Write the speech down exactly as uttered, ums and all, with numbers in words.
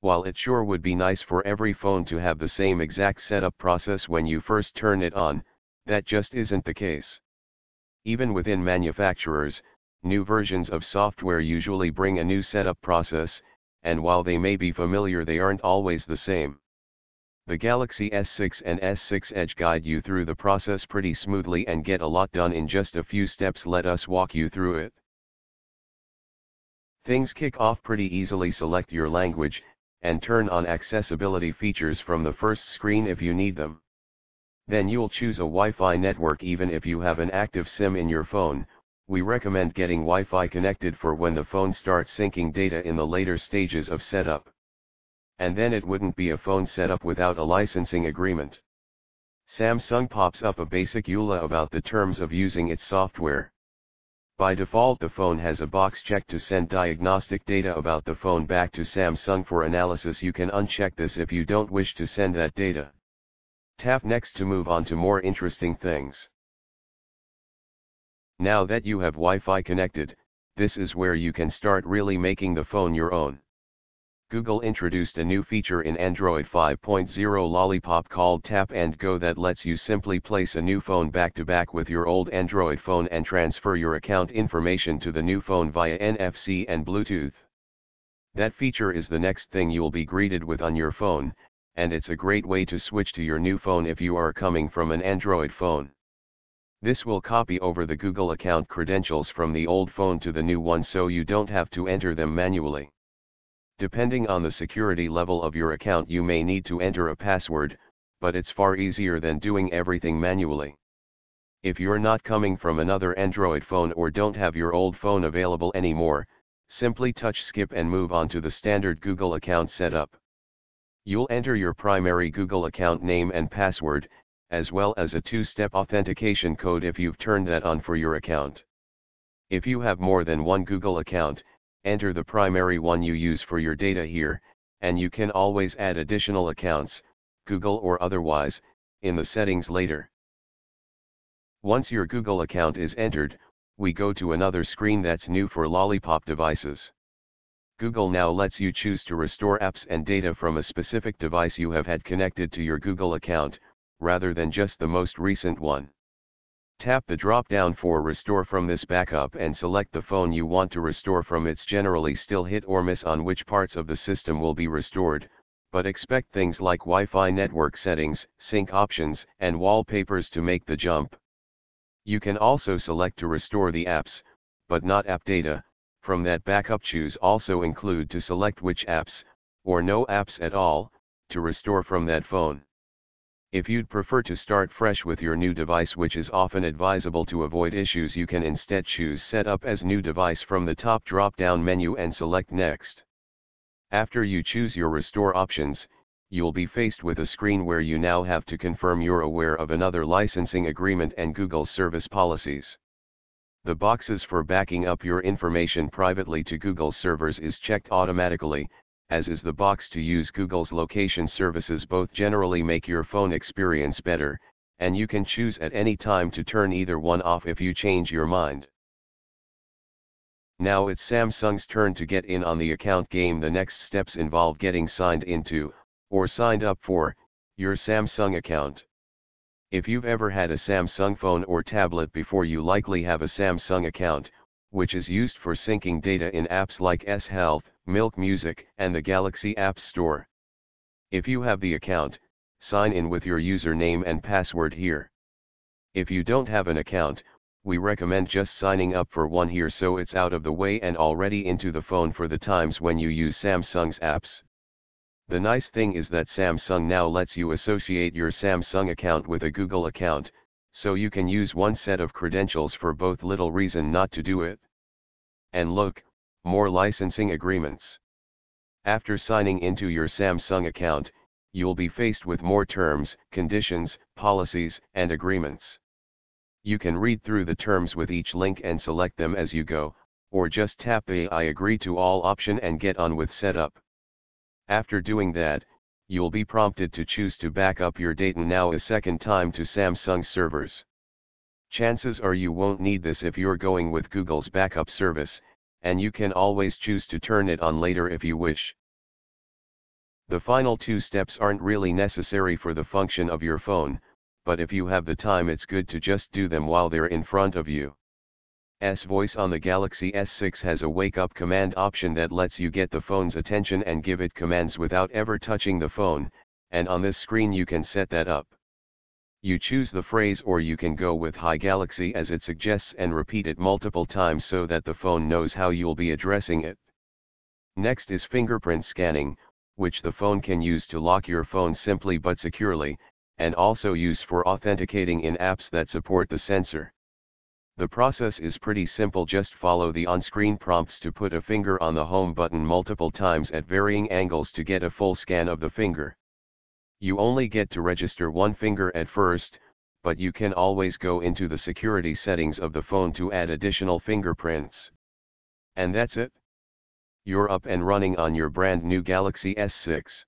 while it sure would be nice for every phone to have the same exact setup process when you first turn it on, that just isn't the case. Even within manufacturers, new versions of software usually bring a new setup process, and while they may be familiar, they aren't always the same. The Galaxy S six and S six Edge guide you through the process pretty smoothly and get a lot done in just a few steps. Let us walk you through it. Things kick off pretty easily. Select your language, and turn on accessibility features from the first screen if you need them. Then you'll choose a Wi-Fi network. Even if you have an active SIM in your phone, we recommend getting Wi-Fi connected for when the phone starts syncing data in the later stages of setup. And then it wouldn't be a phone setup without a licensing agreement. Samsung pops up a basic E U L A about the terms of using its software. By default, the phone has a box checked to send diagnostic data about the phone back to Samsung for analysis. You can uncheck this if you don't wish to send that data. Tap next to move on to more interesting things. Now that you have Wi-Fi connected, this is where you can start really making the phone your own. Google introduced a new feature in Android five point oh Lollipop called Tap and Go that lets you simply place a new phone back-to-back with your old Android phone and transfer your account information to the new phone via N F C and Bluetooth. That feature is the next thing you'll be greeted with on your phone, and it's a great way to switch to your new phone if you are coming from an Android phone. This will copy over the Google account credentials from the old phone to the new one, so you don't have to enter them manually. Depending on the security level of your account, you may need to enter a password, but it's far easier than doing everything manually. If you're not coming from another Android phone or don't have your old phone available anymore, simply touch skip and move on to the standard Google account setup. You'll enter your primary Google account name and password, as well as a two-step authentication code if you've turned that on for your account. If you have more than one Google account, enter the primary one you use for your data here, and you can always add additional accounts, Google or otherwise, in the settings later. Once your Google account is entered, we go to another screen that's new for Lollipop devices. Google now lets you choose to restore apps and data from a specific device you have had connected to your Google account, rather than just the most recent one. Tap the drop-down for Restore from this backup and select the phone you want to restore from. It's generally still hit or miss on which parts of the system will be restored, but expect things like Wi-Fi network settings, sync options, and wallpapers to make the jump. You can also select to restore the apps, but not app data, from that backup. Choose also include to select which apps, or no apps at all, to restore from that phone. If you'd prefer to start fresh with your new device, which is often advisable to avoid issues, you can instead choose Set Up as New Device from the top drop-down menu and select Next. After you choose your restore options, you'll be faced with a screen where you now have to confirm you're aware of another licensing agreement and Google's service policies. The boxes for backing up your information privately to Google servers is checked automatically, as is the box to use Google's location services. Both generally make your phone experience better, and you can choose at any time to turn either one off if you change your mind. Now it's Samsung's turn to get in on the account game. The next steps involve getting signed into, or signed up for, your Samsung account. If you've ever had a Samsung phone or tablet before, you likely have a Samsung account, which is used for syncing data in apps like S Health, Milk Music, and the Galaxy Apps Store. If you have the account, sign in with your username and password here. If you don't have an account, we recommend just signing up for one here, so it's out of the way and already into the phone for the times when you use Samsung's apps. The nice thing is that Samsung now lets you associate your Samsung account with a Google account, so you can use one set of credentials for both. Little reason not to do it. And look, more licensing agreements. After signing into your Samsung account, you'll be faced with more terms, conditions, policies, and agreements. You can read through the terms with each link and select them as you go, or just tap the I agree to all option and get on with setup. After doing that, you'll be prompted to choose to back up your data now a second time to Samsung servers. Chances are you won't need this if you're going with Google's backup service, and you can always choose to turn it on later if you wish. The final two steps aren't really necessary for the function of your phone, but if you have the time it's good to just do them while they're in front of you. S Voice on the Galaxy S six has a wake-up command option that lets you get the phone's attention and give it commands without ever touching the phone, and on this screen you can set that up. You choose the phrase, or you can go with Hi Galaxy as it suggests and repeat it multiple times so that the phone knows how you'll be addressing it. Next is fingerprint scanning, which the phone can use to lock your phone simply but securely, and also use for authenticating in apps that support the sensor. The process is pretty simple, just follow the on-screen prompts to put a finger on the home button multiple times at varying angles to get a full scan of the finger. You only get to register one finger at first, but you can always go into the security settings of the phone to add additional fingerprints. And that's it. You're up and running on your brand new Galaxy S six.